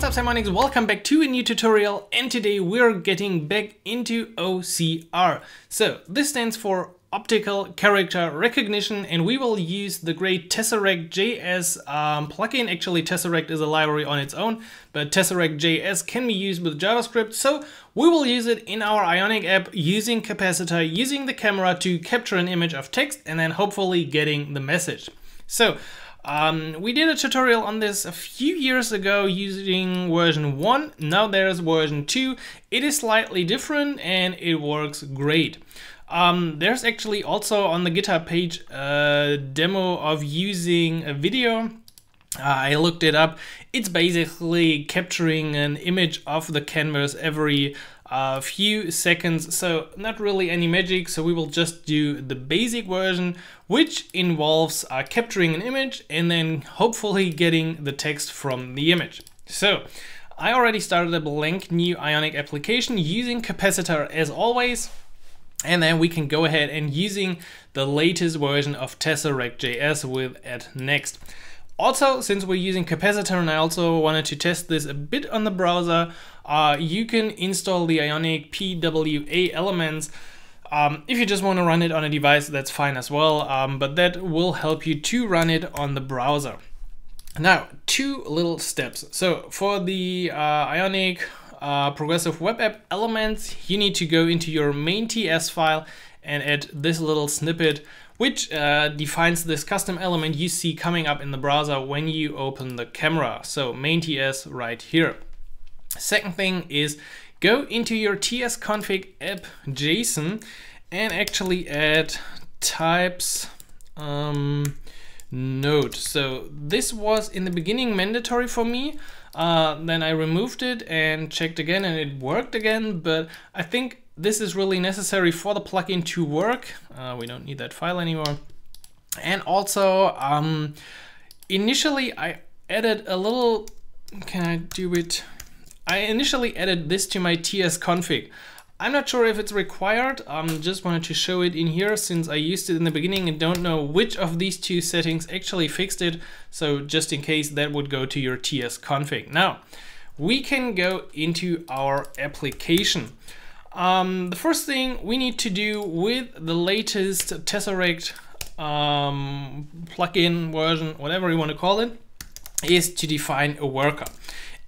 What's up, Simonics? Welcome back to a new tutorial, and today we're getting back into OCR. So this stands for Optical Character Recognition, and we will use the great Tesseract.js plugin. Actually, Tesseract is a library on its own, but Tesseract.js can be used with JavaScript, so we will use it in our Ionic app using Capacitor, using the camera to capture an image of text and then hopefully getting the message. So we did a tutorial on this a few years ago using version 1, now there's version 2. It is slightly different and it works great. There's actually also on the GitHub page a demo of using a video. I looked it up. It's basically capturing an image of the canvas every few seconds, so not really any magic. So we will just do the basic version, which involves capturing an image and then hopefully getting the text from the image. So I already started a blank new Ionic application using Capacitor as always, and then we can go ahead and using the latest version of Tesseract.js with at next. Also, since we're using Capacitor, and I also wanted to test this a bit on the browser, you can install the Ionic PWA elements. If you just want to run it on a device, that's fine as well, but that will help you to run it on the browser. Now, two little steps. So for the Ionic progressive web app elements, you need to go into your main TS file and add this little snippet, which defines this custom element you see coming up in the browser when you open the camera. So main TS right here. Second thing is go into your tsconfig app JSON and actually add types node. So this was in the beginning mandatory for me. Then I removed it and checked again and it worked again, but I think this is really necessary for the plugin to work. We don't need that file anymore. And also, initially I added a little, I initially added this to my tsconfig. I'm not sure if it's required, just wanted to show it in here since I used it in the beginning and don't know which of these two settings actually fixed it. So just in case, that would go to your tsconfig. Now, we can go into our application. The first thing we need to do with the latest Tesseract plugin version, whatever you want to call it, is to define a worker.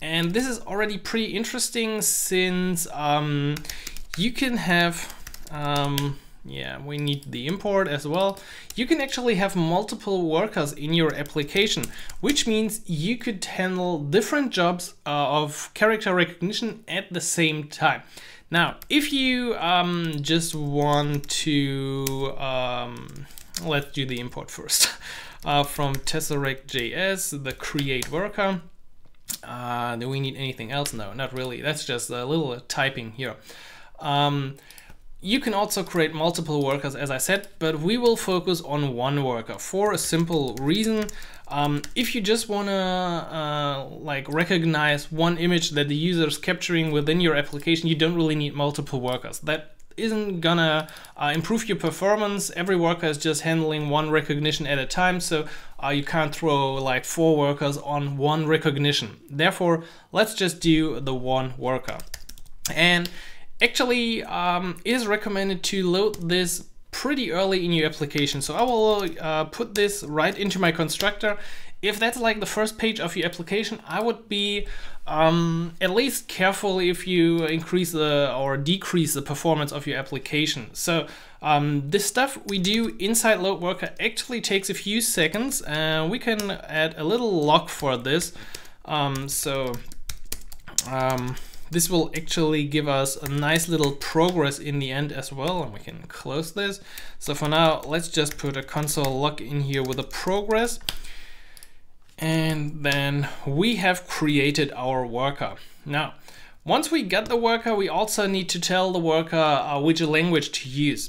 And this is already pretty interesting since you can have, yeah, we need the import as well. You can actually have multiple workers in your application, which means you could handle different jobs of character recognition at the same time. Now, if you just want to, let's do the import first, from Tesseract.js, the create worker. Do we need anything else? No, not really. That's just a little typing here. You can also create multiple workers, as I said, but we will focus on one worker for a simple reason. If you just want to like recognize one image that the user is capturing within your application, you don't really need multiple workers. That isn't gonna improve your performance. Every worker is just handling one recognition at a time, so you can't throw like 4 workers on one recognition. Therefore, let's just do the one worker. And actually, it is recommended to load this pretty early in your application. So I will put this right into my constructor. If that's like the first page of your application, I would be at least careful if you increase the or decrease the performance of your application. So this stuff we do inside load worker actually takes a few seconds. We can add a little log for this. This will actually give us a nice little progress in the end as well, and we can close this. So for now, let's just put a console log in here with a progress. And then we have created our worker. Now, once we get the worker, we also need to tell the worker which language to use.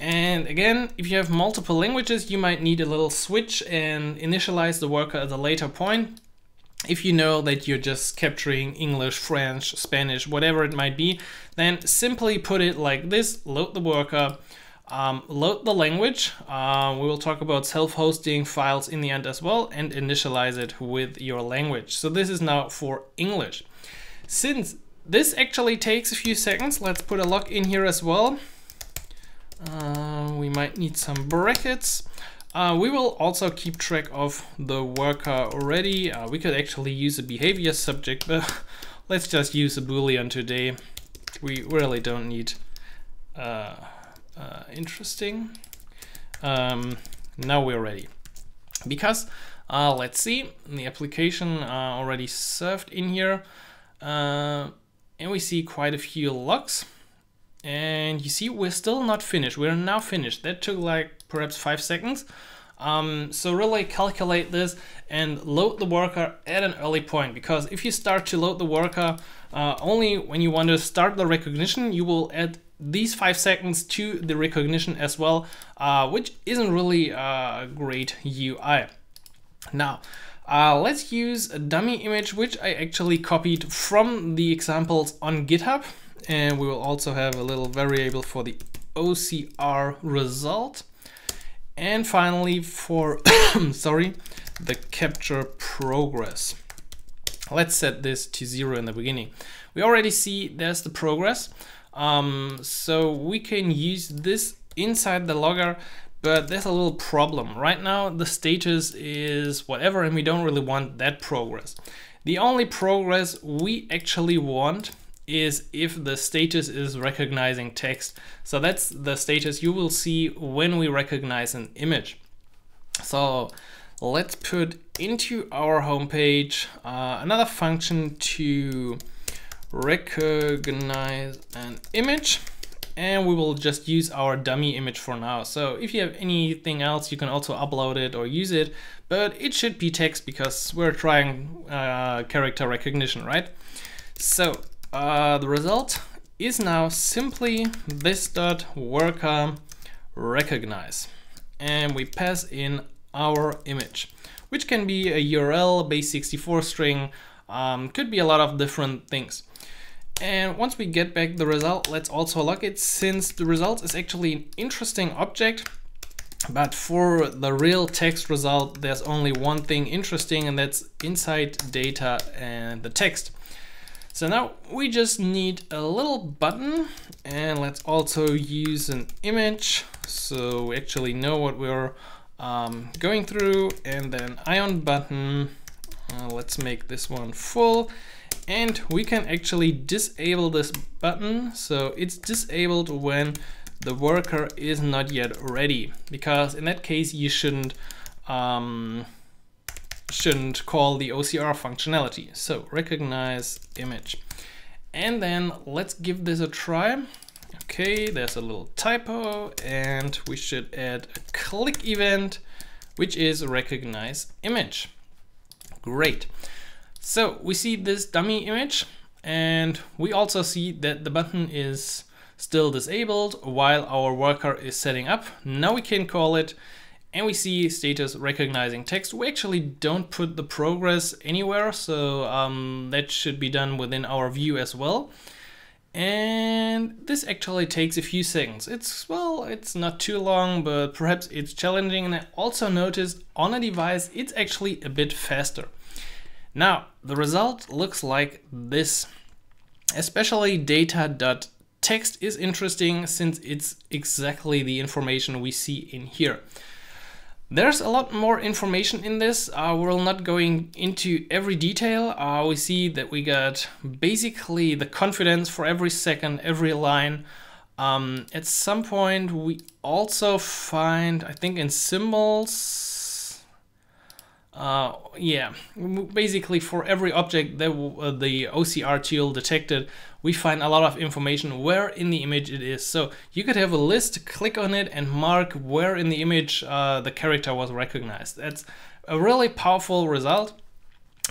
And again, if you have multiple languages, you might need a little switch and initialize the worker at a later point. If you know that you're just capturing English, French, Spanish, whatever it might be, then simply put it like this, load the worker, Load the language. We will talk about self-hosting files in the end as well, and initialize it with your language. So this is now for English. Since this actually takes a few seconds, let's put a lock in here as well. We might need some brackets. We will also keep track of the worker already. We could actually use a behavior subject, but let's just use a Boolean today. We really don't need interesting. Now we're ready. Because, let's see, the application already served in here. And we see quite a few locks. And you see, we're still not finished. We're now finished. That took like perhaps 5 seconds. So really calculate this and load the worker at an early point, because if you start to load the worker only when you want to start the recognition, you will add these 5 seconds to the recognition as well, which isn't really a great UI. Now, let's use a dummy image, which I actually copied from the examples on GitHub. And we will also have a little variable for the OCR result. And finally for, sorry, the capture progress. Let's set this to 0 in the beginning. We already see there's the progress. So we can use this inside the logger, but there's a little problem. Right now the status is whatever, and we don't really want that progress. The only progress we actually want is if the status is recognizing text. So that's the status you will see when we recognize an image. So let's put into our homepage another function to recognize an image, and we will just use our dummy image for now. So if you have anything else, you can also upload it or use it, but it should be text because we're trying character recognition, right? So the result is now simply this dot worker recognize, and we pass in our image, which can be a URL, base64 string, could be a lot of different things. And once we get back the result, let's also lock it, since the result is actually an interesting object. But for the real text result, there's only one thing interesting, and that's inside data and the text. So now we just need a little button, and let's also use an image so we actually know what we're going through, and then ion button. Let's make this one full, and we can actually disable this button. So it's disabled when the worker is not yet ready, because in that case you shouldn't call the OCR functionality. So recognize image, and then let's give this a try. Okay, there's a little typo, and we should add a click event, which is recognize image. Great. So we see this dummy image, and we also see that the button is still disabled while our worker is setting up. Now we can call it, and we see status recognizing text. We actually don't put the progress anywhere, so that should be done within our view as well. And this actually takes a few seconds. It's, well, it's not too long, but perhaps it's challenging. And I also noticed on a device, it's actually a bit faster. Now, the result looks like this. Especially data.text is interesting, since it's exactly the information we see in here. There's a lot more information in this. We're not going into every detail. We see that we got basically the confidence for every second, every line. At some point we also find, I think in symbols, yeah, basically for every object that the OCR tool detected, we find a lot of information where in the image it is. So you could have a list, click on it, and mark where in the image the character was recognized. That's a really powerful result.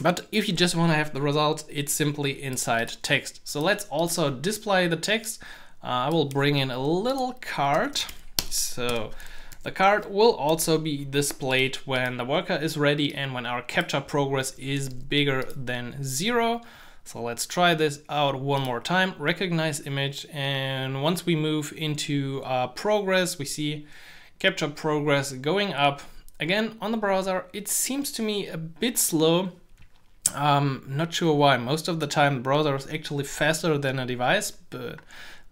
But if you just want to have the result, it's simply inside text. So let's also display the text. I will bring in a little card. So the card will also be displayed when the worker is ready and when our capture progress is bigger than 0. So let's try this out one more time, recognize image. And once we move into progress, we see capture progress going up. Again, on the browser, it seems to me a bit slow. Not sure why. Most of the time the browser is actually faster than a device, but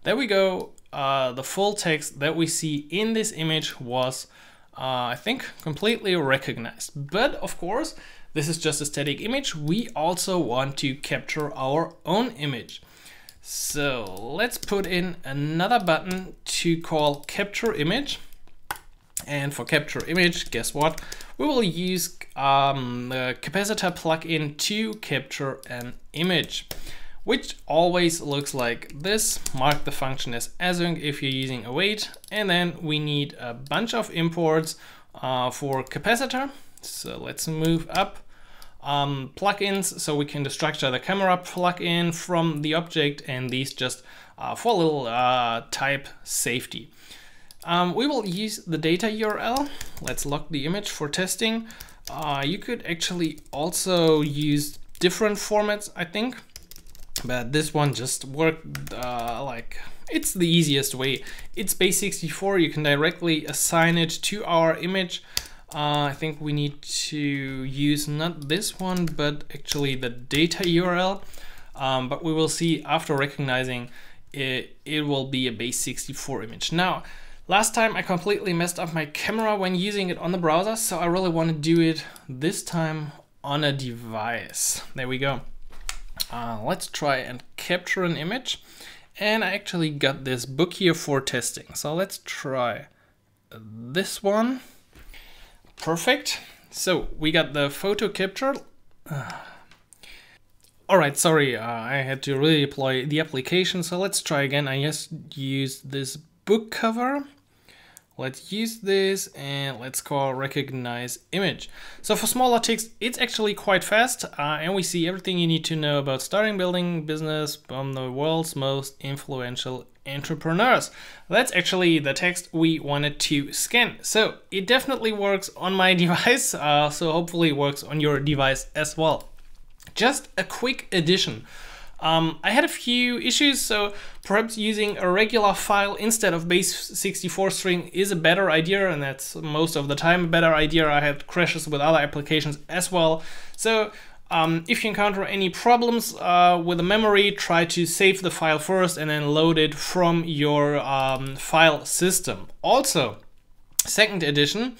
there we go. The full text that we see in this image was, I think, completely recognized. But of course, this is just a static image. We also want to capture our own image. So let's put in another button to call capture image. And for capture image, guess what? We will use the Capacitor plugin to capture an image, which always looks like this. Mark the function as async if you're using await. And then we need a bunch of imports for Capacitor. So let's move up plugins so we can destructure the camera plugin from the object, and these just for a little type safety. We will use the data URL. Let's lock the image for testing. You could actually also use different formats, I think, but this one just worked like it's the easiest way. It's base64. You can directly assign it to our image. I think we need to use not this one, but actually the data URL. But we will see after recognizing it, it will be a base64 image. Now, last time I completely messed up my camera when using it on the browser, so I really want to do it this time on a device. There we go. Let's try and capture an image. And I actually got this book here for testing. So let's try this one. Perfect. So we got the photo capture. All right, sorry, I had to redeploy the application. So let's try again. I just used this book cover. Let's use this and let's call recognize image. So for smaller text, it's actually quite fast. And we see everything you need to know about starting building business from the world's most influential entrepreneurs. That's actually the text we wanted to scan. So it definitely works on my device. So hopefully it works on your device as well. Just a quick addition. I had a few issues, so perhaps using a regular file instead of base64 string is a better idea, and that's most of the time a better idea. I had crashes with other applications as well. So if you encounter any problems with the memory, try to save the file first and then load it from your file system. Also, second edition,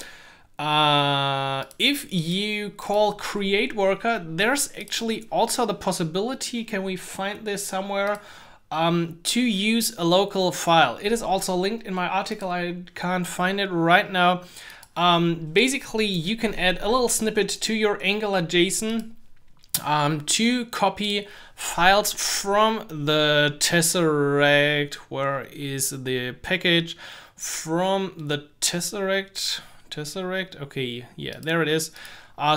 if you call create worker, there's actually also the possibility, can we find this somewhere, to use a local file. It is also linked in my article, I can't find it right now. Basically, you can add a little snippet to your Angular JSON to copy files from the Tesseract. Where is the package from the Tesseract? Tesseract, okay, yeah, there it is.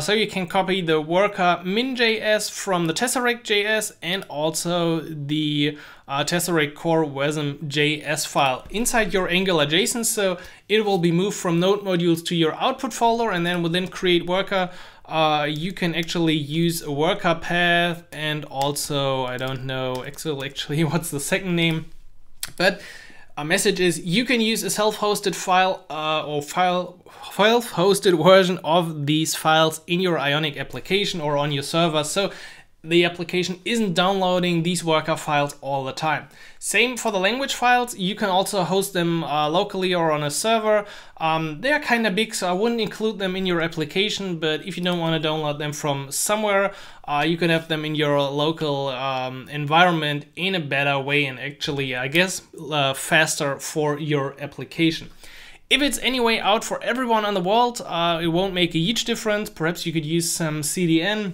So you can copy the worker min.js from the Tesseract.js and also the Tesseract core wasm.js file inside your Angular JSON. So it will be moved from node modules to your output folder, and then within create worker, you can actually use a worker path and also, I don't know actually what's the second name, but a message is you can use a self-hosted file or self-hosted version of these files in your Ionic application or on your server. So the application isn't downloading these worker files all the time. Same for the language files. You can also host them locally or on a server. They are kind of big, so I wouldn't include them in your application, but if you don't want to download them from somewhere, you can have them in your local environment in a better way and actually, I guess, faster for your application. If it's anyway out for everyone on the world, it won't make a huge difference. Perhaps you could use some CDN,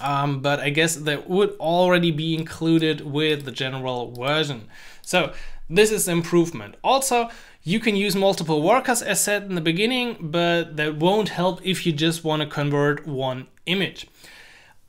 but I guess that would already be included with the general version. So this is improvement. Also, you can use multiple workers as said in the beginning, but that won't help if you just want to convert one image.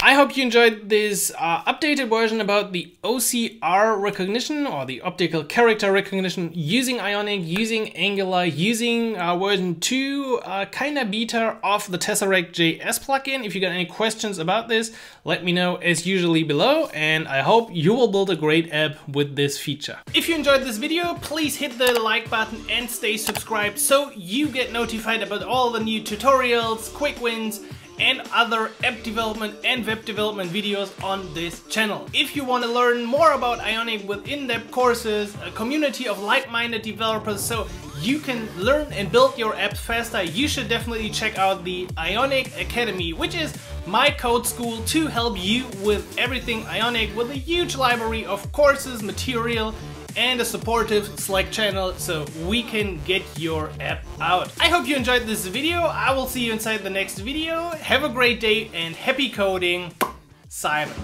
I hope you enjoyed this updated version about the OCR recognition, or the optical character recognition, using Ionic, using Angular, using version 2, kinda beta of the Tesseract.js plugin. If you got any questions about this, let me know as usually below, and I hope you will build a great app with this feature. If you enjoyed this video, please hit the like button and stay subscribed so you get notified about all the new tutorials, quick wins, and other app development and web development videos on this channel. If you want to learn more about Ionic with in-depth courses, a community of like-minded developers so you can learn and build your apps faster, you should definitely check out the Ionic Academy, which is my code school to help you with everything Ionic, with a huge library of courses, material, and a supportive Slack channel so we can get your app out. I hope you enjoyed this video. I will see you inside the next video. Have a great day and happy coding, Simon.